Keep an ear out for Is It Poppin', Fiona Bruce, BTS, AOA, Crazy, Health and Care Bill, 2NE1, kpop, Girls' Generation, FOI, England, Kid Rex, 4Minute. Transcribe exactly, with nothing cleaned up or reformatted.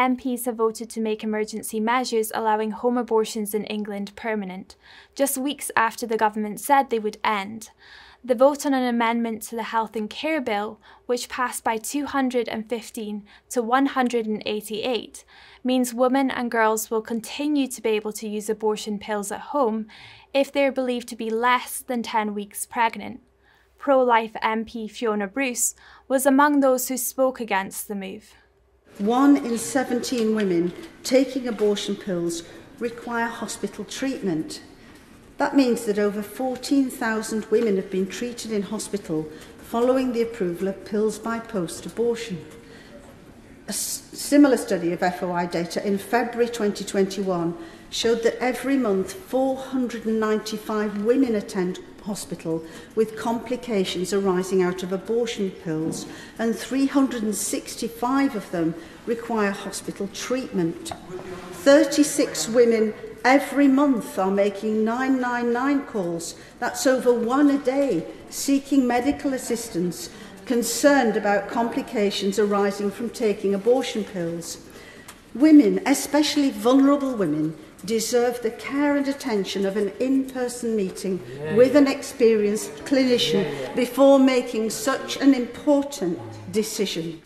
M Ps have voted to make emergency measures allowing home abortions in England permanent, just weeks after the government said they would end. The vote on an amendment to the Health and Care Bill, which passed by two hundred fifteen to one hundred eighty-eight, means women and girls will continue to be able to use abortion pills at home if they are believed to be less than ten weeks pregnant. Pro-life M P Fiona Bruce was among those who spoke against the move. One in seventeen women taking abortion pills require hospital treatment. That means that over fourteen thousand women have been treated in hospital following the approval of pills by post abortion. A similar study of F O I data in February twenty twenty-one showed that every month four hundred ninety-five women attend hospital with complications arising out of abortion pills, and three hundred sixty-five of them require hospital treatment. thirty-six women every month are making nine nine nine calls, that's over one a day, seeking medical assistance, concerned about complications arising from taking abortion pills. Women, especially vulnerable women, deserve the care and attention of an in-person meeting yeah, with yeah. an experienced clinician yeah, yeah. before making such an important decision.